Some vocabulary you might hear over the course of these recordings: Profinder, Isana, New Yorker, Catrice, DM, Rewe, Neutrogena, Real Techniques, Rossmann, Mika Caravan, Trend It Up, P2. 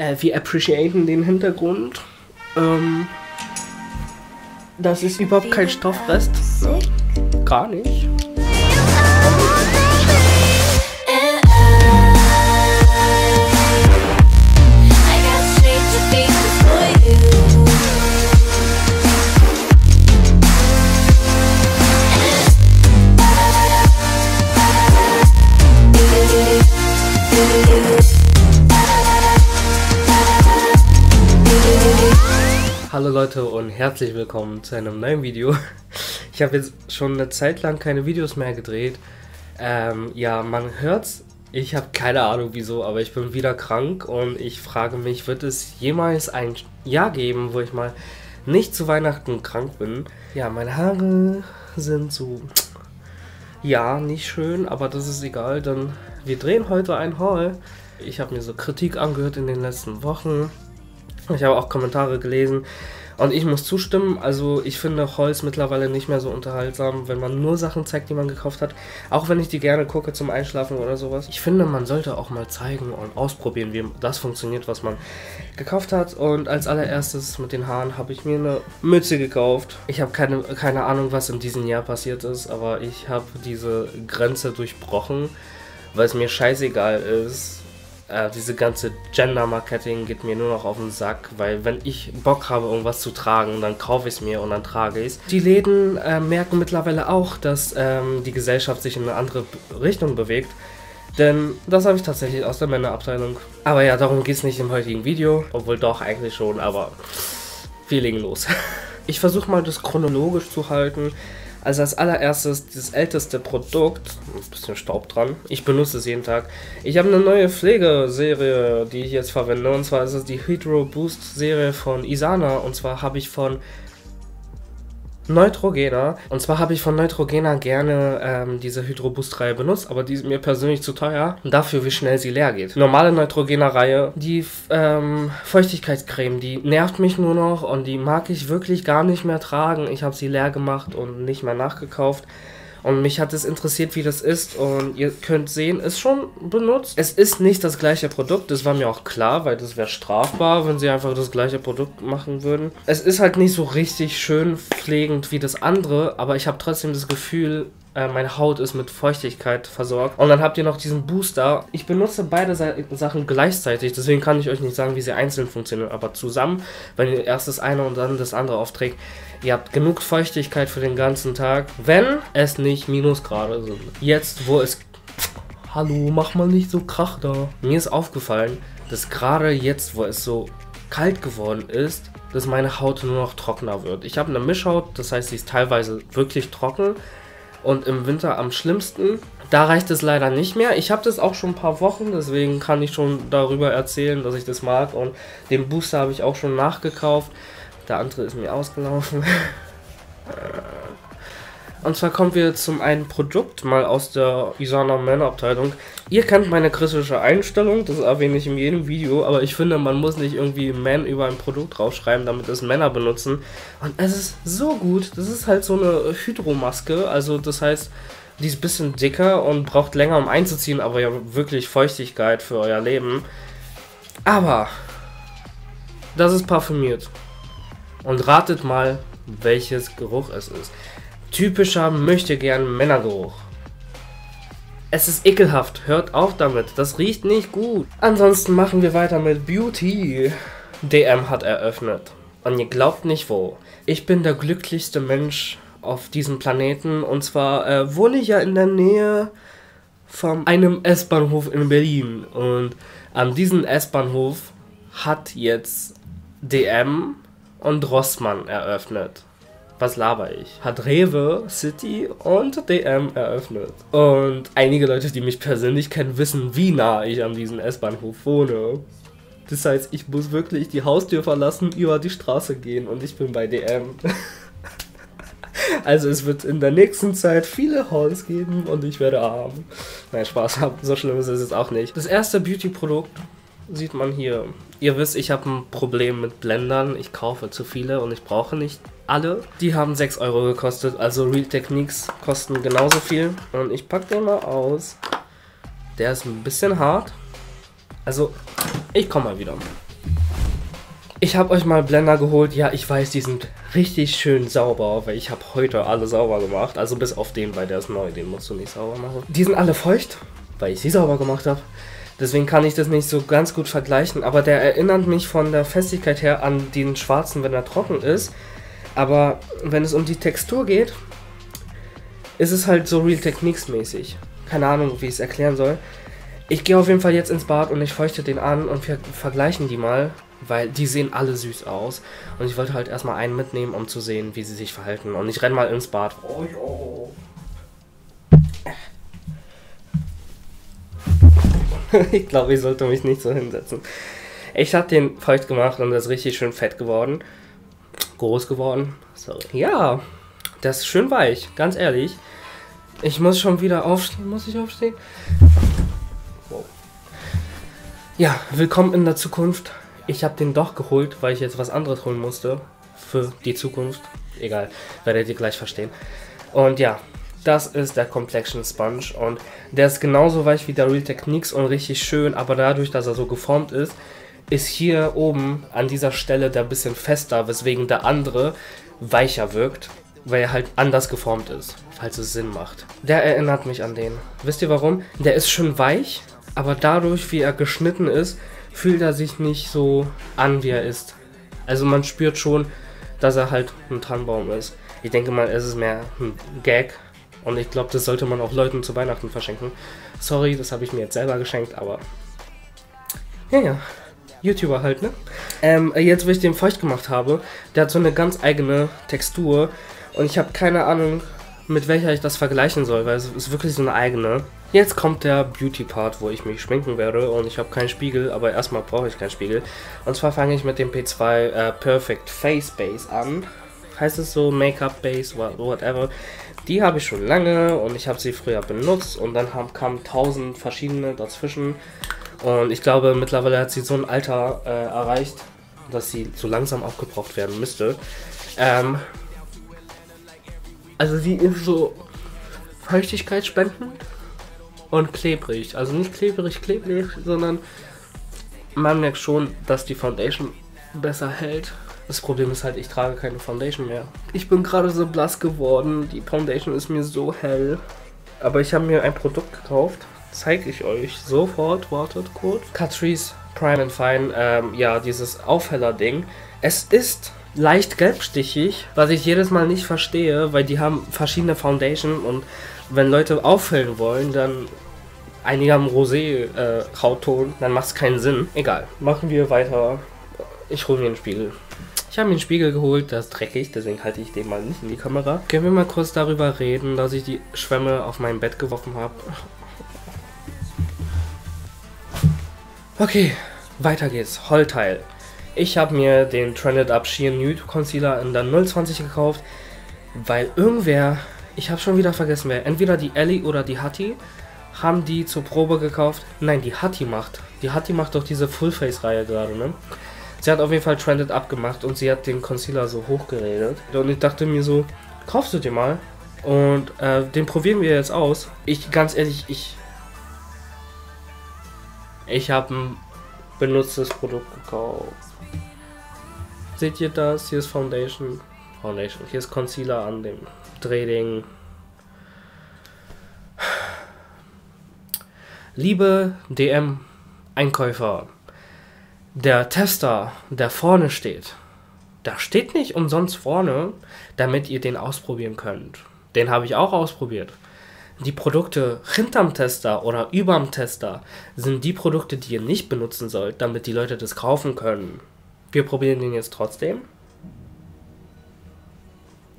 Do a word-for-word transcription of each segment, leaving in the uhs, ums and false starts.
Äh, wir appreciaten den Hintergrund. Ähm, das ist überhaupt kein Stoffrest. Ne? Gar nicht. Hallo Leute und herzlich willkommen zu einem neuen Video. Ich habe jetzt schon eine Zeit lang keine Videos mehr gedreht. Ähm, ja, man hört's. Ich habe keine Ahnung wieso, aber ich bin wieder krank und ich frage mich, wird es jemals ein Jahr geben, wo ich mal nicht zu Weihnachten krank bin? Ja, meine Haare sind so... ja, nicht schön, aber das ist egal, denn wir drehen heute ein Haul. Ich habe mir so Kritik angehört in den letzten Wochen. Ich habe auch Kommentare gelesen und ich muss zustimmen, also ich finde Hauls mittlerweile nicht mehr so unterhaltsam, wenn man nur Sachen zeigt, die man gekauft hat, auch wenn ich die gerne gucke zum Einschlafen oder sowas. Ich finde, man sollte auch mal zeigen und ausprobieren, wie das funktioniert, was man gekauft hat. Und als allererstes mit den Haaren habe ich mir eine Mütze gekauft. Ich habe keine, keine Ahnung, was in diesem Jahr passiert ist, aber ich habe diese Grenze durchbrochen, weil es mir scheißegal ist. Äh, diese ganze Gender-Marketing geht mir nur noch auf den Sack, weil wenn ich Bock habe, irgendwas zu tragen, dann kaufe ich es mir und dann trage ich es. Die Läden äh, merken mittlerweile auch, dass ähm, die Gesellschaft sich in eine andere Richtung bewegt, denn das habe ich tatsächlich aus der Männerabteilung. Aber ja, darum geht es nicht im heutigen Video, obwohl doch eigentlich schon, aber wir legen los. Ich versuche mal, das chronologisch zu halten. Also als allererstes das älteste Produkt, ein bisschen Staub dran, ich benutze es jeden Tag. Ich habe eine neue Pflegeserie, die ich jetzt verwende, und zwar ist es die Hydro Boost Serie von Isana, und zwar habe ich von Neutrogena, und zwar habe ich von Neutrogena gerne ähm, diese Hydro Boost Reihe benutzt, aber die ist mir persönlich zu teuer, dafür wie schnell sie leer geht. Normale Neutrogena Reihe, die ähm, Feuchtigkeitscreme, die nervt mich nur noch und die mag ich wirklich gar nicht mehr tragen. Ich habe sie leer gemacht und nicht mehr nachgekauft. Und mich hat es interessiert, wie das ist, und ihr könnt sehen, ist schon benutzt. Es ist nicht das gleiche Produkt, das war mir auch klar, weil das wäre strafbar, wenn sie einfach das gleiche Produkt machen würden. Es ist halt nicht so richtig schön pflegend wie das andere, aber ich habe trotzdem das Gefühl, äh, meine Haut ist mit Feuchtigkeit versorgt. Und dann habt ihr noch diesen Booster. Ich benutze beide Sachen gleichzeitig, deswegen kann ich euch nicht sagen, wie sie einzeln funktionieren, aber zusammen, wenn ihr erst das eine und dann das andere aufträgt, ihr habt genug Feuchtigkeit für den ganzen Tag, wenn es nicht Minusgrade sind. Jetzt, wo es... Hallo, mach mal nicht so Krach da. Mir ist aufgefallen, dass gerade jetzt, wo es so kalt geworden ist, dass meine Haut nur noch trockener wird. Ich habe eine Mischhaut, das heißt, sie ist teilweise wirklich trocken und im Winter am schlimmsten. Da reicht es leider nicht mehr. Ich habe das auch schon ein paar Wochen, deswegen kann ich schon darüber erzählen, dass ich das mag, und den Booster habe ich auch schon nachgekauft. Der andere ist mir ausgelaufen. Und zwar kommen wir zum einen Produkt, mal aus der Isana Männerabteilung. Ihr kennt meine kritische Einstellung, das erwähne ich in jedem Video, aber ich finde, man muss nicht irgendwie Man über ein Produkt draufschreiben, damit es Männer benutzen. Und es ist so gut, das ist halt so eine Hydromaske, also das heißt, die ist ein bisschen dicker und braucht länger, um einzuziehen, aber ja wirklich Feuchtigkeit für euer Leben. Aber das ist parfümiert. Und ratet mal, welches Geruch es ist. Typischer möchtegern Männergeruch. Es ist ekelhaft, hört auf damit, das riecht nicht gut. Ansonsten machen wir weiter mit Beauty. D M hat eröffnet. Und ihr glaubt nicht wo. Ich bin der glücklichste Mensch auf diesem Planeten. Und zwar äh, wohne ich ja in der Nähe von einem S-Bahnhof in Berlin. Und an diesem S-Bahnhof hat jetzt D M und Rossmann eröffnet. Was laber ich? Hat Rewe, City und D M eröffnet. Und einige Leute, die mich persönlich kennen, wissen, wie nah ich an diesem S-Bahnhof wohne. Das heißt, ich muss wirklich die Haustür verlassen, über die Straße gehen, und ich bin bei D M. Also es wird in der nächsten Zeit viele Hauls geben und ich werde arm. Nein, Spaß haben, so schlimm ist es jetzt auch nicht. Das erste Beauty-Produkt sieht man hier. Ihr wisst, ich habe ein Problem mit Blendern. Ich kaufe zu viele und ich brauche nicht alle. Die haben sechs Euro gekostet, also Real Techniques kosten genauso viel. Und ich packe den mal aus. Der ist ein bisschen hart. Also, ich komme mal wieder. Ich habe euch mal Blender geholt. Ja, ich weiß, die sind richtig schön sauber, weil ich habe heute alle sauber gemacht. Also bis auf den, weil der ist neu, den musst du nicht sauber machen. Die sind alle feucht, weil ich sie sauber gemacht habe. Deswegen kann ich das nicht so ganz gut vergleichen. Aber der erinnert mich von der Festigkeit her an den schwarzen, wenn er trocken ist. Aber wenn es um die Textur geht, ist es halt so Real Techniques mäßig. Keine Ahnung, wie ich es erklären soll. Ich gehe auf jeden Fall jetzt ins Bad und ich feuchte den an und wir vergleichen die mal, weil die sehen alle süß aus. Und ich wollte halt erstmal einen mitnehmen, um zu sehen, wie sie sich verhalten. Und ich renne mal ins Bad. Oh, jo. Ich glaube, ich sollte mich nicht so hinsetzen. Ich habe den feucht gemacht und das ist richtig schön fett geworden. Groß geworden. Sorry. Ja, das ist schön weich, ganz ehrlich. Ich muss schon wieder aufstehen. Muss ich aufstehen? Wow. Ja, willkommen in der Zukunft. Ich habe den doch geholt, weil ich jetzt was anderes holen musste. Für die Zukunft. Egal, werdet ihr gleich verstehen. Und ja. Das ist der Complexion Sponge und der ist genauso weich wie der Real Techniques und richtig schön, aber dadurch, dass er so geformt ist, ist hier oben an dieser Stelle der ein bisschen fester, weswegen der andere weicher wirkt, weil er halt anders geformt ist, falls es Sinn macht. Der erinnert mich an den. Wisst ihr warum? Der ist schön weich, aber dadurch, wie er geschnitten ist, fühlt er sich nicht so an, wie er ist. Also man spürt schon, dass er halt ein Tannenbaum ist. Ich denke mal, es ist mehr ein Gag. Und ich glaube, das sollte man auch Leuten zu Weihnachten verschenken. Sorry, das habe ich mir jetzt selber geschenkt, aber... Ja, ja. YouTuber halt, ne? Ähm, jetzt, wo ich den feucht gemacht habe, der hat so eine ganz eigene Textur. Und ich habe keine Ahnung, mit welcher ich das vergleichen soll, weil es ist wirklich so eine eigene. Jetzt kommt der Beauty-Part, wo ich mich schminken werde. Und ich habe keinen Spiegel, aber erstmal brauche ich keinen Spiegel. Und zwar fange ich mit dem P zwei äh, Perfect Face Base an. Heißt es so, Make-up Base, whatever. Die habe ich schon lange und ich habe sie früher benutzt und dann haben, kamen tausend verschiedene dazwischen. Und ich glaube, mittlerweile hat sie so ein Alter äh, erreicht, dass sie so langsam aufgebraucht werden müsste. Ähm, also sie ist so feuchtigkeitsspendend und klebrig. Also nicht klebrig, klebrig, sondern man merkt schon, dass die Foundation besser hält. Das Problem ist halt, ich trage keine Foundation mehr. Ich bin gerade so blass geworden. Die Foundation ist mir so hell. Aber ich habe mir ein Produkt gekauft. Zeige ich euch sofort. Wartet kurz. Catrice Prime and Fine. Ähm, ja, dieses Aufheller-Ding. Es ist leicht gelbstichig, was ich jedes Mal nicht verstehe, weil die haben verschiedene Foundation und wenn Leute auffüllen wollen, dann einiger im Rosé-Hautton, äh, dann macht es keinen Sinn. Egal. Machen wir weiter. Ich hole mir einen Spiegel. Ich habe mir einen Spiegel geholt, der ist dreckig, deswegen halte ich den mal nicht in die Kamera. Können wir mal kurz darüber reden, dass ich die Schwämme auf mein Bett geworfen habe? Okay, weiter geht's. Haulteil. Ich habe mir den Trend It Up Sheer Nude Concealer in der null zwanzig gekauft, weil irgendwer, ich habe schon wieder vergessen wer, entweder die Ellie oder die Hattie, haben die zur Probe gekauft. Nein, die Hattie macht. Die Hattie macht doch diese Full-Face-Reihe gerade, ne? Sie hat auf jeden Fall Trend It Up gemacht und sie hat den Concealer so hochgeredet. Und ich dachte mir so, kaufst du den mal? Und äh, den probieren wir jetzt aus. Ich, ganz ehrlich, ich... Ich habe ein benutztes Produkt gekauft. Seht ihr das? Hier ist Foundation. Foundation. Hier ist Concealer an dem Drehding. Liebe D M-Einkäufer. Der Tester, der vorne steht, der steht nicht umsonst vorne, damit ihr den ausprobieren könnt. Den habe ich auch ausprobiert. Die Produkte hinterm Tester oder überm Tester sind die Produkte, die ihr nicht benutzen sollt, damit die Leute das kaufen können. Wir probieren den jetzt trotzdem.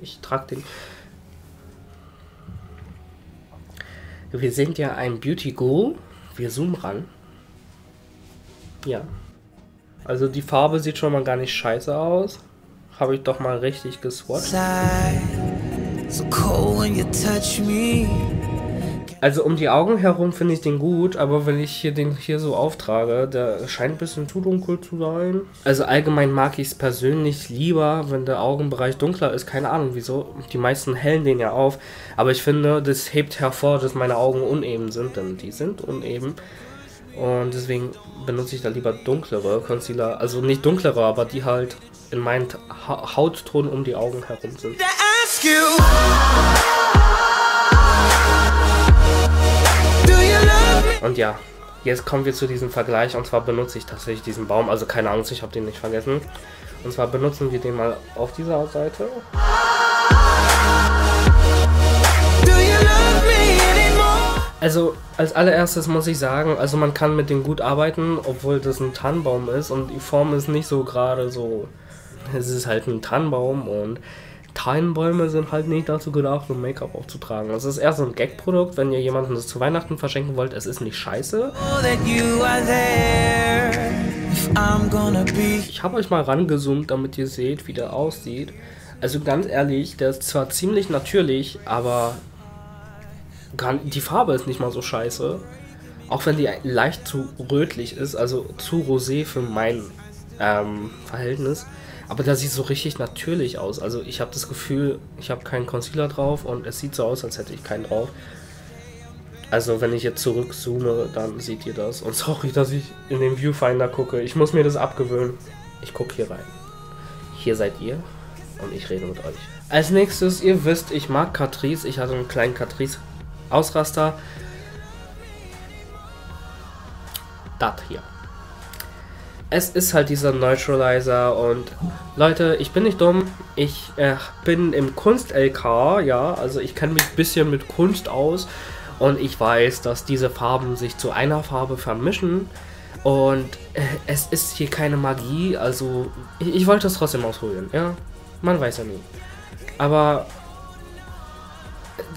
Ich trage den. Wir sind ja ein Beauty-Guru. Wir zoomen ran. Ja. Also die Farbe sieht schon mal gar nicht scheiße aus. Habe ich doch mal richtig geswatcht. Also um die Augen herum finde ich den gut, aber wenn ich hier den hier so auftrage, der scheint ein bisschen zu dunkel zu sein. Also allgemein mag ich es persönlich lieber, wenn der Augenbereich dunkler ist. Keine Ahnung wieso, die meisten hellen den ja auf. Aber ich finde, das hebt hervor, dass meine Augen uneben sind, denn die sind uneben. Und deswegen benutze ich da lieber dunklere Concealer. Also nicht dunklere, aber die halt in meinen ha Hautton um die Augen herum sind. Und ja, jetzt kommen wir zu diesem Vergleich. Und zwar benutze ich tatsächlich diesen Baum. Also keine Angst, ich habe den nicht vergessen. Und zwar benutzen wir den mal auf dieser Seite. Also als allererstes muss ich sagen, also man kann mit dem gut arbeiten, obwohl das ein Tannenbaum ist und die Form ist nicht so gerade so. Es ist halt ein Tannenbaum und Tannenbäume sind halt nicht dazu gedacht, um Make-up aufzutragen. Das ist eher so ein Gag-Produkt, wenn ihr jemandem das zu Weihnachten verschenken wollt, es ist nicht scheiße. Ich habe euch mal rangezoomt, damit ihr seht, wie der aussieht. Also ganz ehrlich, der ist zwar ziemlich natürlich, aber die Farbe ist nicht mal so scheiße, auch wenn die leicht zu rötlich ist, also zu rosé für mein ähm, Verhältnis, aber das sieht so richtig natürlich aus. Also ich habe das Gefühl, ich habe keinen Concealer drauf und es sieht so aus, als hätte ich keinen drauf. Also wenn ich jetzt zurückzoome, dann seht ihr das. Und sorry, dass ich in den Viewfinder gucke, ich muss mir das abgewöhnen. Ich gucke hier rein. Hier seid ihr und ich rede mit euch. Als nächstes, ihr wisst, ich mag Catrice, ich hatte einen kleinen Catrice Ausraster. Das hier. Es ist halt dieser Neutralizer und Leute, ich bin nicht dumm. Ich äh, bin im Kunst-L K, ja, also ich kenne mich ein bisschen mit Kunst aus und ich weiß, dass diese Farben sich zu einer Farbe vermischen und äh, es ist hier keine Magie, also ich, ich wollte es trotzdem ausprobieren, ja. Man weiß ja nie. Aber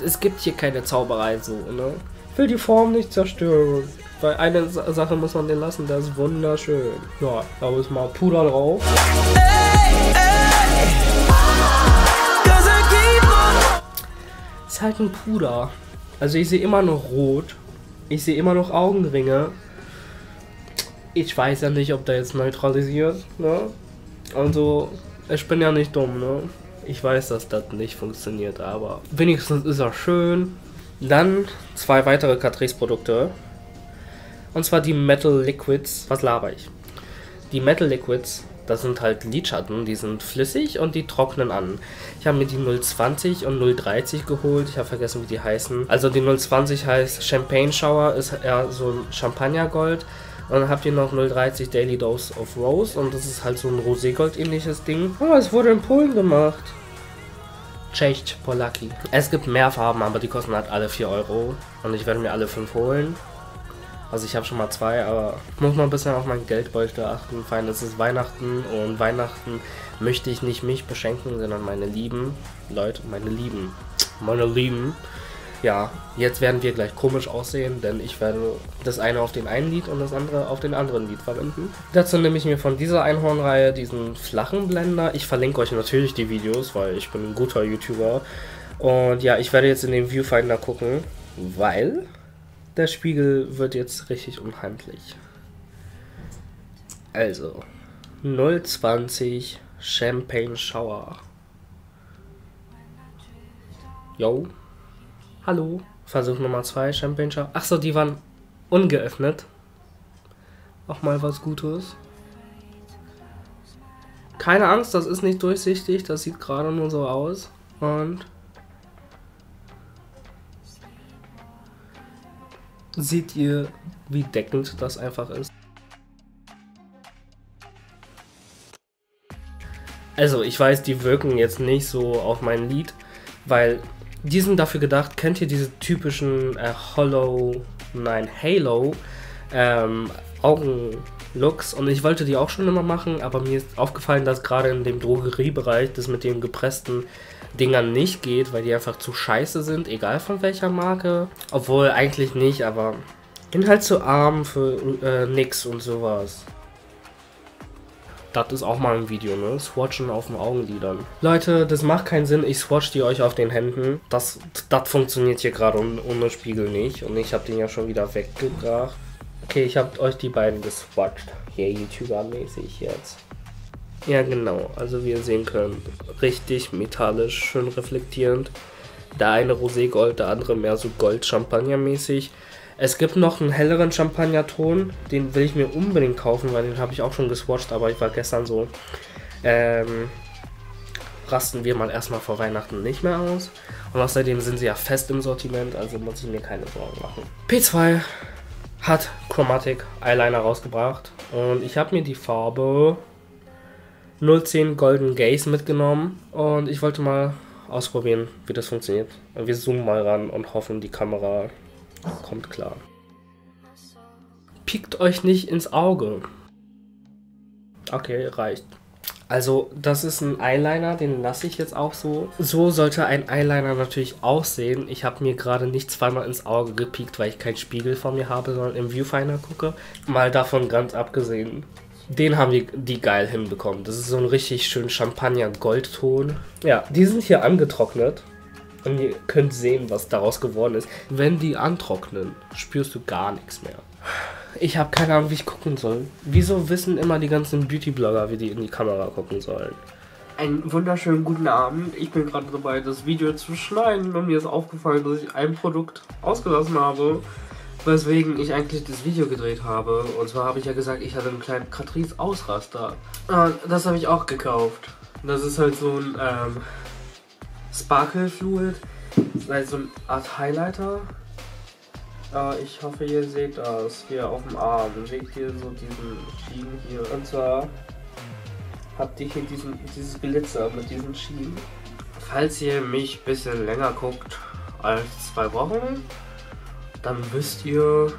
es gibt hier keine Zauberei so, ne? Ich will die Form nicht zerstören. Weil eine Sache muss man den lassen, das ist wunderschön. Ja, da muss mal Puder drauf. Ist halt ein Puder. Also ich sehe immer noch rot. Ich sehe immer noch Augenringe. Ich weiß ja nicht, ob der jetzt neutralisiert, ne? Also, ich bin ja nicht dumm, ne? Ich weiß, dass das nicht funktioniert, aber wenigstens ist er schön. Dann zwei weitere Catrice Produkte. Und zwar die Metal Liquids. Was laber ich? Die Metal Liquids, das sind halt Lidschatten, die sind flüssig und die trocknen an. Ich habe mir die null zwanzig und null dreißig geholt, ich habe vergessen, wie die heißen. Also die null zwanzig heißt Champagne Shower, ist eher so ein Champagnergold. Und dann habt ihr noch null dreißig Daily Dose of Rose und das ist halt so ein Roségold ähnliches Ding. Oh, es wurde in Polen gemacht. Cześć, Polaki. Es gibt mehr Farben, aber die kosten halt alle vier Euro. Und ich werde mir alle fünf holen. Also ich habe schon mal zwei, aber muss man ein bisschen auf mein Geldbeutel achten. Vor allem ist es Weihnachten und Weihnachten möchte ich nicht mich beschenken, sondern meine Lieben. Leute, meine Lieben. Meine Lieben. Ja, jetzt werden wir gleich komisch aussehen, denn ich werde das eine auf den einen Lid und das andere auf den anderen Lid verwenden. Dazu nehme ich mir von dieser Einhornreihe diesen flachen Blender. Ich verlinke euch natürlich die Videos, weil ich bin ein guter YouTuber. Und ja, ich werde jetzt in den Viewfinder gucken, weil der Spiegel wird jetzt richtig unheimlich. Also, null zwanzig Champagne Shower. Yo. Hallo, Versuch Nummer zwei, Champagne Shower. Achso, die waren ungeöffnet. Auch mal was Gutes. Keine Angst, das ist nicht durchsichtig, das sieht gerade nur so aus. Und seht ihr, wie deckend das einfach ist? Also, ich weiß, die wirken jetzt nicht so auf mein Lid, weil die sind dafür gedacht, kennt ihr diese typischen äh, Hollow, nein, Halo ähm, Augenlooks? Und ich wollte die auch schon immer machen, aber mir ist aufgefallen, dass gerade in dem Drogeriebereich das mit den gepressten Dingern nicht geht, weil die einfach zu scheiße sind, egal von welcher Marke. Obwohl eigentlich nicht, aber bin halt zu arm für äh, nix und sowas. Das ist auch mal ein Video, ne? Swatchen auf den Augenlidern. Leute, das macht keinen Sinn. Ich swatch die euch auf den Händen. Das, das funktioniert hier gerade ohne Spiegel nicht. Und ich habe den ja schon wieder weggebracht. Okay, ich habe euch die beiden geswatcht. Hier, yeah, YouTuber-mäßig jetzt. Ja, genau. Also wie ihr sehen könnt, richtig metallisch, schön reflektierend. Der eine Roségold, der andere mehr so Gold-Champagner-mäßig. Es gibt noch einen helleren Champagnerton, den will ich mir unbedingt kaufen, weil den habe ich auch schon geswatcht, aber ich war gestern so, ähm, rasten wir mal erstmal vor Weihnachten nicht mehr aus. Und außerdem sind sie ja fest im Sortiment, also muss ich mir keine Sorgen machen. P zwei hat Chromatic Eyeliner rausgebracht und ich habe mir die Farbe null zehn Golden Gaze mitgenommen und ich wollte mal ausprobieren, wie das funktioniert. Wir zoomen mal ran und hoffen, die Kamera kommt klar. Piekt euch nicht ins Auge. Okay, reicht. Also das ist ein Eyeliner, den lasse ich jetzt auch so. So sollte ein Eyeliner natürlich aussehen. Ich habe mir gerade nicht zweimal ins Auge gepiekt, weil ich keinen Spiegel vor mir habe, sondern im Viewfinder gucke. Mal davon ganz abgesehen. Den haben wir die geil hinbekommen. Das ist so ein richtig schön Champagner-Goldton. Ja, die sind hier angetrocknet. Und ihr könnt sehen, was daraus geworden ist. Wenn die antrocknen, spürst du gar nichts mehr. Ich habe keine Ahnung, wie ich gucken soll. Wieso wissen immer die ganzen Beauty-Blogger, wie die in die Kamera gucken sollen? Einen wunderschönen guten Abend. Ich bin gerade dabei, das Video zu schneiden. Und mir ist aufgefallen, dass ich ein Produkt ausgelassen habe, weswegen ich eigentlich das Video gedreht habe. Und zwar habe ich ja gesagt, ich hatte einen kleinen Catrice-Ausraster. Das habe ich auch gekauft. Das ist halt so ein ähm, Sparkle Fluid. Das ist halt so eine Art Highlighter. Ich hoffe, ihr seht das hier auf dem Arm. Seht ihr so diesen Schienen hier? Und zwar habt ihr hier diesen, dieses Glitzer mit diesen Schienen. Falls ihr mich ein bisschen länger guckt als zwei Wochen, dann wisst ihr,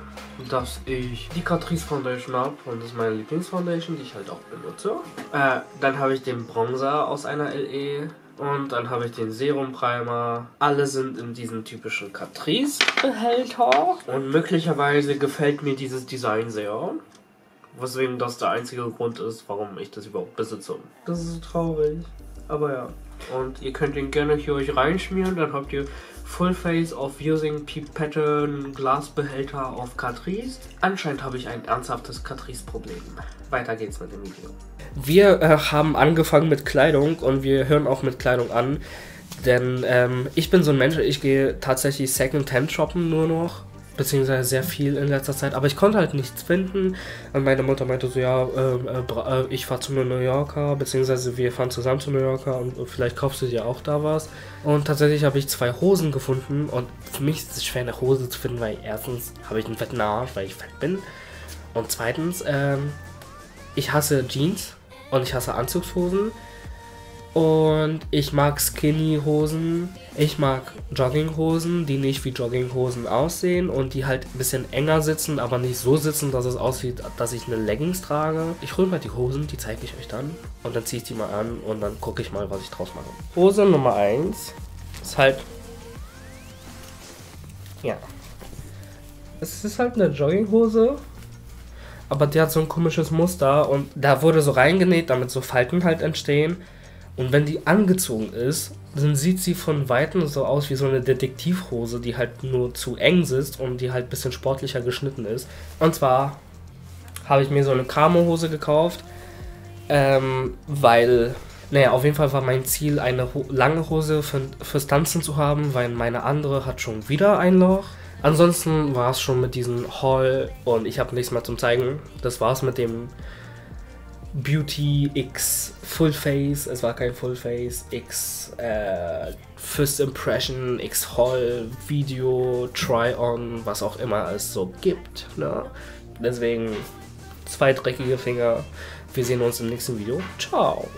dass ich die Catrice Foundation habe. Und das ist meine Lieblingsfoundation, die ich halt auch benutze. Äh, dann habe ich den Bronzer aus einer L E. Und dann habe ich den Serum Primer. Alle sind in diesem typischen Catrice-Behälter. Und möglicherweise gefällt mir dieses Design sehr. Weswegen das der einzige Grund ist, warum ich das überhaupt besitze. Das ist so traurig. Aber ja. Und ihr könnt den gerne hier euch reinschmieren. Dann habt ihr Full Face of Using Pipetten Glasbehälter auf Catrice. Anscheinend habe ich ein ernsthaftes Catrice-Problem. Weiter geht's mit dem Video. Wir äh, haben angefangen mit Kleidung und wir hören auch mit Kleidung an, denn ähm, ich bin so ein Mensch, ich gehe tatsächlich Secondhand shoppen nur noch, beziehungsweise sehr viel in letzter Zeit, aber ich konnte halt nichts finden und meine Mutter meinte so, ja, äh, äh, ich fahre zu New Yorker, beziehungsweise wir fahren zusammen zu New Yorker und vielleicht kaufst du dir auch da was. Und tatsächlich habe ich zwei Hosen gefunden und für mich ist es schwer, eine Hose zu finden, weil erstens habe ich einen fetten Arsch, weil ich fett bin, und zweitens, ähm, ich hasse Jeans und ich hasse Anzugshosen und ich mag Skinny-Hosen, ich mag Jogginghosen, die nicht wie Jogginghosen aussehen und die halt ein bisschen enger sitzen, aber nicht so sitzen, dass es aussieht, dass ich eine Leggings trage. Ich hole mal die Hosen, die zeige ich euch dann und dann ziehe ich die mal an und dann gucke ich mal, was ich draus mache. Hose Nummer eins ist halt, ja, es ist halt eine Jogginghose. Aber der hat so ein komisches Muster und da wurde so reingenäht, damit so Falten halt entstehen. Und wenn die angezogen ist, dann sieht sie von Weitem so aus wie so eine Detektivhose, die halt nur zu eng sitzt und die halt ein bisschen sportlicher geschnitten ist. Und zwar habe ich mir so eine Camo-Hose gekauft, ähm, weil, naja, auf jeden Fall war mein Ziel, eine Ho- lange Hose für, fürs Tanzen zu haben, weil meine andere hat schon wieder ein Loch. Ansonsten war es schon mit diesem Haul und ich habe nichts mehr zum Zeigen. Das war es mit dem Beauty X Full Face. Es war kein Full Face. X äh, First Impression, X Haul, Video, Try-On, was auch immer es so gibt. Ne? Deswegen zwei dreckige Finger. Wir sehen uns im nächsten Video. Ciao.